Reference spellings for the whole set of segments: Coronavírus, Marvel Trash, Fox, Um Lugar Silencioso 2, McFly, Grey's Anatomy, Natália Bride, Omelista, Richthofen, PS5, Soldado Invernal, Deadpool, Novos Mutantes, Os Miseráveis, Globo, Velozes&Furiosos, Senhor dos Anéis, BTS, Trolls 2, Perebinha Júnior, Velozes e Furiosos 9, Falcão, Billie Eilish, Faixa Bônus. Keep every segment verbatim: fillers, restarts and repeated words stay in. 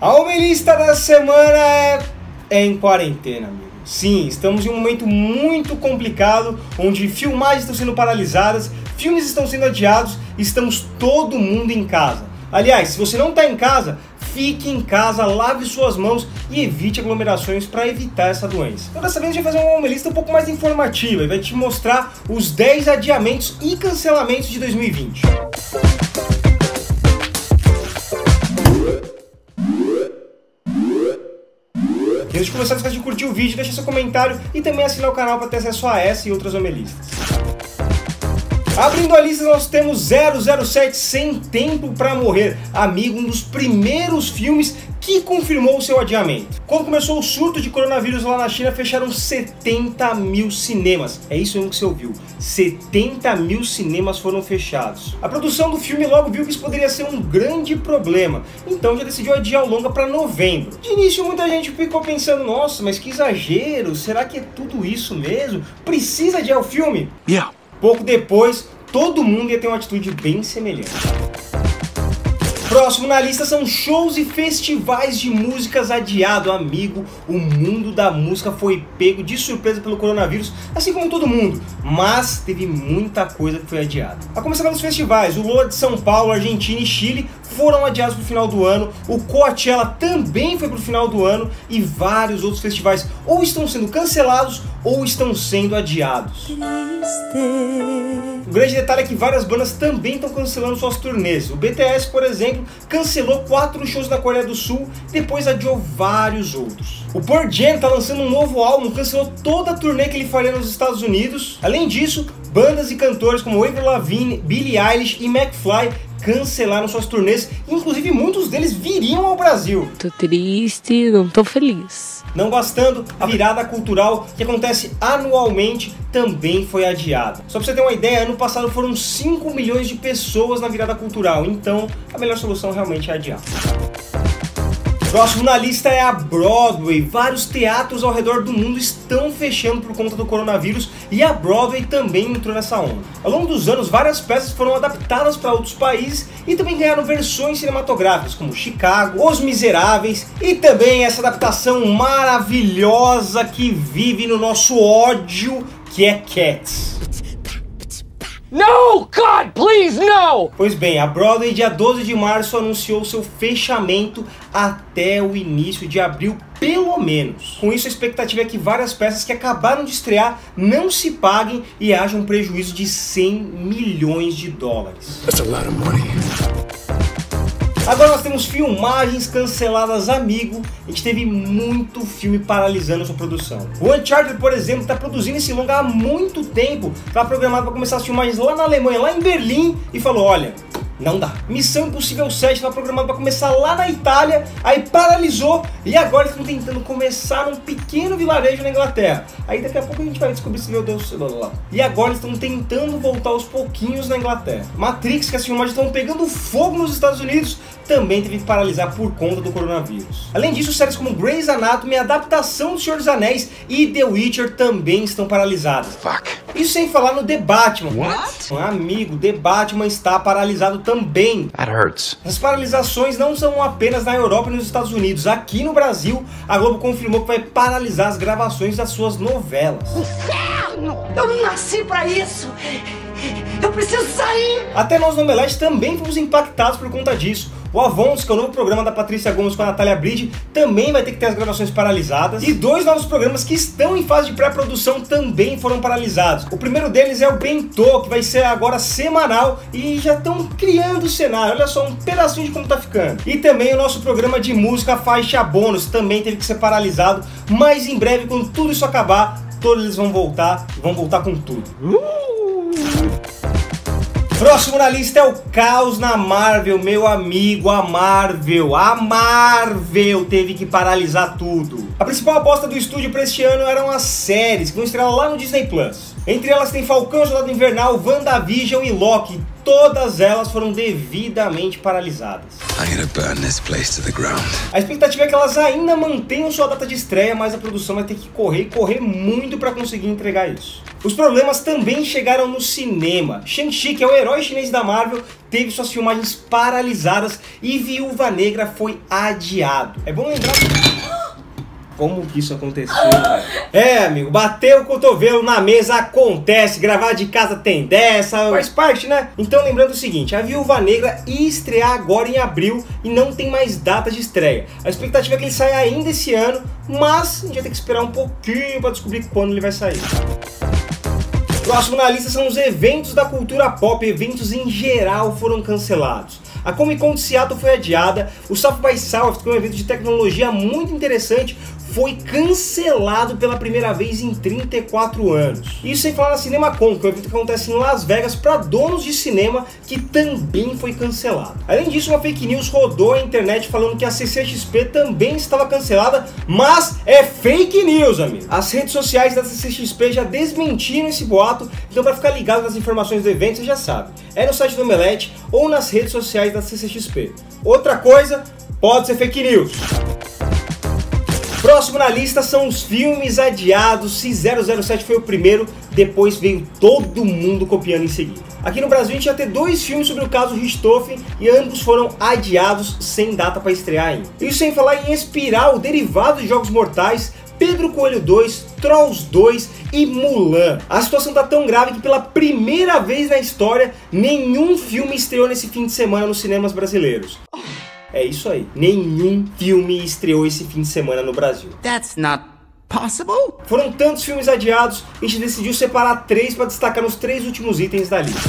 A Omelista da semana é... é em quarentena, amigo. Sim, estamos em um momento muito complicado, onde filmagens estão sendo paralisadas, filmes estão sendo adiados, estamos todo mundo em casa. Aliás, se você não está em casa, fique em casa, lave suas mãos e evite aglomerações para evitar essa doença. Então dessa vez a gente vai fazer uma lista um pouco mais informativa e vai te mostrar os dez adiamentos e cancelamentos de dois mil e vinte. Antes de começar, não esquece de curtir o vídeo, deixa seu comentário e também assinar o canal para ter acesso a essa e outras omelistas. Abrindo a lista, nós temos zero zero sete Sem Tempo para Morrer, amigo, um dos primeiros filmes que confirmou o seu adiamento. Quando começou o surto de coronavírus lá na China, fecharam setenta mil cinemas. É isso mesmo que você ouviu, setenta mil cinemas foram fechados. A produção do filme logo viu que isso poderia ser um grande problema, então já decidiu adiar o longa para novembro. De início muita gente ficou pensando, nossa, mas que exagero, será que é tudo isso mesmo? Precisa adiar o filme? Yeah. Pouco depois, todo mundo ia ter uma atitude bem semelhante. Próximo na lista são shows e festivais de músicas adiado, amigo. O mundo da música foi pego de surpresa pelo coronavírus, assim como todo mundo, mas teve muita coisa que foi adiada. A começar pelos festivais, o Lollapalooza de São Paulo, Argentina e Chile foram adiados para o final do ano, o Coachella também foi para o final do ano e vários outros festivais ou estão sendo cancelados ou estão sendo adiados. O grande detalhe é que várias bandas também estão cancelando suas turnês. O B T S, por exemplo, cancelou quatro shows na Coreia do Sul, depois adiou vários outros. O Pearl Jam está lançando um novo álbum, cancelou toda a turnê que ele faria nos Estados Unidos. Além disso, bandas e cantores como Avril Lavigne, Billie Eilish e McFly cancelaram suas turnês, inclusive muitos deles viriam ao Brasil. Tô triste, não tô feliz. Não bastando, a Virada Cultural, que acontece anualmente, também foi adiada. Só pra você ter uma ideia, ano passado foram cinco milhões de pessoas na Virada Cultural, então a melhor solução realmente é adiar. Próximo na lista é a Broadway. Vários teatros ao redor do mundo estão fechando por conta do coronavírus e a Broadway também entrou nessa onda. Ao longo dos anos, várias peças foram adaptadas para outros países e também ganharam versões cinematográficas, como Chicago, Os Miseráveis e também essa adaptação maravilhosa que vive no nosso ódio, que é Cats. No, God, please, no! Pois bem, a Broadway, dia doze de março, anunciou seu fechamento até o início de abril, pelo menos. Com isso, a expectativa é que várias peças que acabaram de estrear não se paguem e haja um prejuízo de cem milhões de dólares. That's a lot of money. Agora nós temos filmagens canceladas, amigo. A gente teve muito filme paralisando sua produção. O Uncharted, por exemplo, está produzindo esse longa há muito tempo. Está programado para começar as filmagens lá na Alemanha, lá em Berlim, e falou, olha, não dá. Missão Impossível sete estava programado para começar lá na Itália, aí paralisou e agora estão tentando começar num pequeno vilarejo na Inglaterra. Aí daqui a pouco a gente vai descobrir se meu Deus, blá blá blá. E agora estão tentando voltar aos pouquinhos na Inglaterra. Matrix, que as filmagens estão pegando fogo nos Estados Unidos, também teve que paralisar por conta do coronavírus. Além disso, séries como Grey's Anatomy, a adaptação do Senhor dos Anéis e The Witcher também estão paralisadas. Fuck. Isso sem falar no The Batman. What? Um amigo, The Batman está paralisado também. That hurts. As paralisações não são apenas na Europa e nos Estados Unidos. Aqui no Brasil, a Globo confirmou que vai paralisar as gravações das suas novelas. Inferno! Eu não nasci pra isso! Eu preciso sair! Até nós no Omelete também fomos impactados por conta disso. O Avons, que é o novo programa da Patrícia Gomes com a Natália Bride, também vai ter que ter as gravações paralisadas. E dois novos programas que estão em fase de pré-produção também foram paralisados. O primeiro deles é o Bentô, que vai ser agora semanal e já estão criando o cenário. Olha só um pedacinho de como tá ficando. E também o nosso programa de música Faixa Bônus também teve que ser paralisado, mas em breve, quando tudo isso acabar, todos eles vão voltar e vão voltar com tudo. Uh! Próximo na lista é o caos na Marvel, meu amigo, a Marvel, a Marvel teve que paralisar tudo. A principal aposta do estúdio para este ano eram as séries que vão estrear lá no Disney Plus. Entre elas tem Falcão, Soldado Invernal, WandaVision e Loki. todas elas foram devidamente paralisadas. A expectativa é que elas ainda mantenham sua data de estreia, mas a produção vai ter que correr e correr muito para conseguir entregar isso. Os problemas também chegaram no cinema. Shang-Chi, que é o herói chinês da Marvel, teve suas filmagens paralisadas e Viúva Negra foi adiado. É bom lembrar como que isso aconteceu, velho. É, amigo, bateu o cotovelo na mesa, acontece, gravar de casa tem dessa, faz parte, né? Então, lembrando o seguinte, a Viúva Negra ia estrear agora em abril e não tem mais data de estreia. A expectativa é que ele saia ainda esse ano, mas a gente vai ter que esperar um pouquinho para descobrir quando ele vai sair. Próximo na lista são os eventos da cultura pop, eventos em geral foram cancelados. A Comic Con de Seattle foi adiada, o South by South, que é um evento de tecnologia muito interessante, foi cancelado pela primeira vez em trinta e quatro anos. Isso sem falar na CinemaCon, que é um evento que acontece em Las Vegas para donos de cinema, que também foi cancelado. Além disso, uma fake news rodou a internet falando que a C C X P também estava cancelada, mas é fake news, amigo. As redes sociais da C C X P já desmentiram esse boato. Então, para ficar ligado nas informações do evento, você já sabe, é no site do Omelete ou nas redes sociais da C C X P. Outra coisa, pode ser fake news. Próximo na lista são os filmes adiados. Se zero zero sete foi o primeiro, depois veio todo mundo copiando em seguida. Aqui no Brasil a gente ia ter dois filmes sobre o caso Richthofen e ambos foram adiados sem data para estrear ainda. Isso sem falar em Espiral, derivado de Jogos Mortais, Pedro Coelho dois, Trolls dois e Mulan. A situação tá tão grave que pela primeira vez na história, nenhum filme estreou nesse fim de semana nos cinemas brasileiros. É isso aí, nenhum filme estreou esse fim de semana no Brasil. That's not possible. Foram tantos filmes adiados, a gente decidiu separar três para destacar os três últimos itens da lista.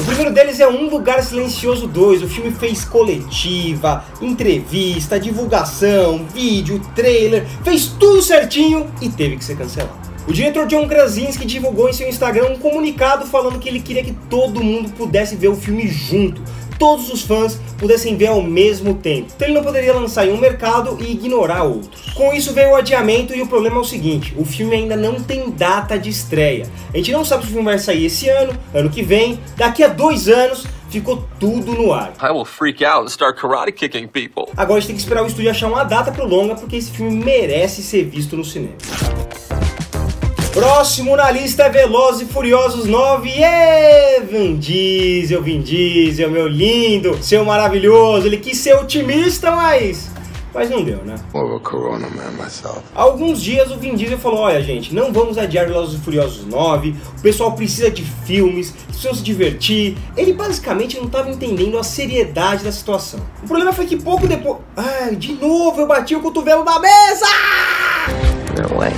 O primeiro deles é Um Lugar Silencioso dois, o filme fez coletiva, entrevista, divulgação, vídeo, trailer, fez tudo certinho e teve que ser cancelado. O diretor John Krasinski divulgou em seu Instagram um comunicado falando que ele queria que todo mundo pudesse ver o filme junto, todos os fãs pudessem ver ao mesmo tempo, então ele não poderia lançar em um mercado e ignorar outros. Com isso veio o adiamento e o problema é o seguinte, o filme ainda não tem data de estreia. A gente não sabe se o filme vai sair esse ano, ano que vem, daqui a dois anos, ficou tudo no ar. I will freak out and start karate kicking people. Agora a gente tem que esperar o estúdio achar uma data pro longa, porque esse filme merece ser visto no cinema. Próximo na lista é Velozes e Furiosos nove, yeah! Vin Diesel, Vin Diesel, meu lindo, seu maravilhoso, ele quis ser otimista, mas... mas não deu, né? Há alguns dias o Vin Diesel falou, olha gente, não vamos adiar Velozes e Furiosos nove, o pessoal precisa de filmes, precisam se divertir. Ele basicamente não estava entendendo a seriedade da situação. O problema foi que pouco depois... ai, de novo eu bati o cotovelo da mesa! Não é.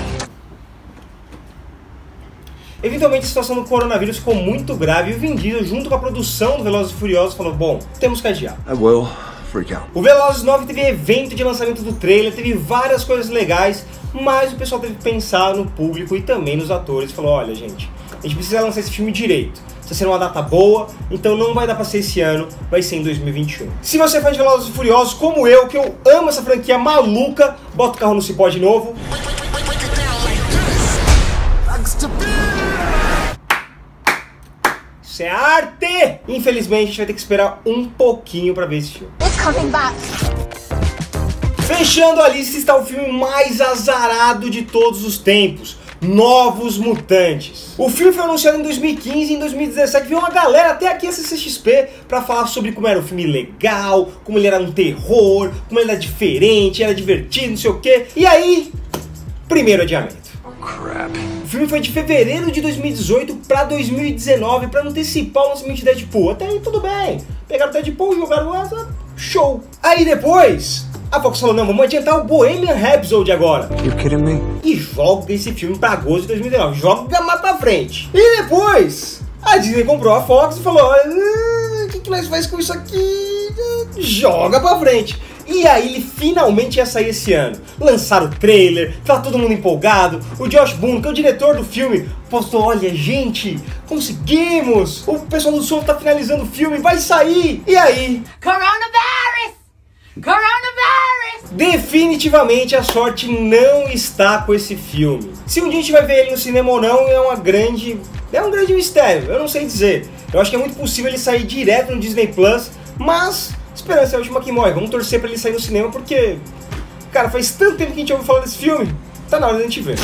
Eventualmente a situação do coronavírus ficou muito grave e o Vin Diesel, junto com a produção do Velozes e Furiosos, falou, bom, temos que adiar. I will freak out. O Velozes nove teve evento de lançamento do trailer, teve várias coisas legais, mas o pessoal teve que pensar no público e também nos atores. Falou, olha gente, a gente precisa lançar esse filme direito. Vai ser uma data boa, então não vai dar pra ser esse ano, vai ser em dois mil e vinte e um. Se você é fã de Velozes e Furiosos, como eu, que eu amo essa franquia maluca, bota o carro no cipó de novo. Isso é arte! Infelizmente, a gente vai ter que esperar um pouquinho pra ver esse filme. Fechando a lista está o filme mais azarado de todos os tempos, Novos Mutantes. O filme foi anunciado em dois mil e quinze e em dois mil e dezessete veio uma galera até aqui a C C X P pra falar sobre como era um filme legal, como ele era um terror, como ele era diferente, era divertido, não sei o quê. E aí, primeiro adiamento. O filme foi de fevereiro de dois mil e dezoito para dois mil e dezenove para antecipar o lançamento de Deadpool. Até aí tudo bem, pegaram Deadpool e jogaram essa, show. Aí depois, a Fox falou, não, vamos adiantar o Bohemian Rhapsody agora. You kidding me? E joga esse filme para agosto de dois mil e dezenove, joga mais pra frente. E depois, a Disney comprou a Fox e falou, o que, que nós faz com isso aqui? Joga pra frente. E aí ele finalmente ia sair esse ano. Lançaram o trailer, tá todo mundo empolgado. O Josh Boone, que é o diretor do filme, postou, olha gente, conseguimos! O pessoal do som tá finalizando o filme, vai sair! E aí? Coronavírus! Coronavírus! Definitivamente a sorte não está com esse filme. Se um dia a gente vai ver ele no cinema ou não, é uma grande... é um grande mistério, eu não sei dizer. Eu acho que é muito possível ele sair direto no Disney Plus, mas esperança é a última que morre. Vamos torcer pra ele sair no cinema porque, cara, faz tanto tempo que a gente ouve falar desse filme, tá na hora da gente ver.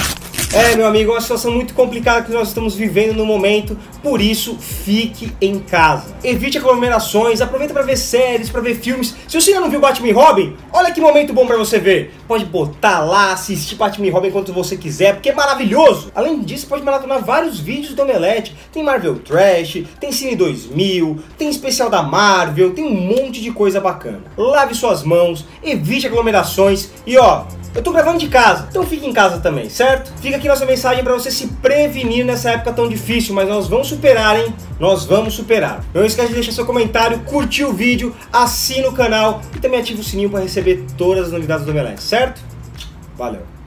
É, meu amigo, é uma situação muito complicada que nós estamos vivendo no momento, por isso fique em casa. Evite aglomerações, aproveita pra ver séries, pra ver filmes. Se você ainda não viu Batman e Robin, olha que momento bom pra você ver. Pode botar lá, assistir Batman e Robin quanto você quiser, porque é maravilhoso. Além disso, pode maratonar vários vídeos do Omelete. Tem Marvel Trash, tem Cine dois mil, tem especial da Marvel, tem um monte de coisa bacana. Lave suas mãos, evite aglomerações e ó... Eu tô gravando de casa, então fique em casa também, certo? Fica aqui nossa mensagem pra você se prevenir nessa época tão difícil, mas nós vamos superar, hein? Nós vamos superar. Não esquece de deixar seu comentário, curtir o vídeo, assina o canal e também ativa o sininho pra receber todas as novidades do Omelete, certo? Valeu!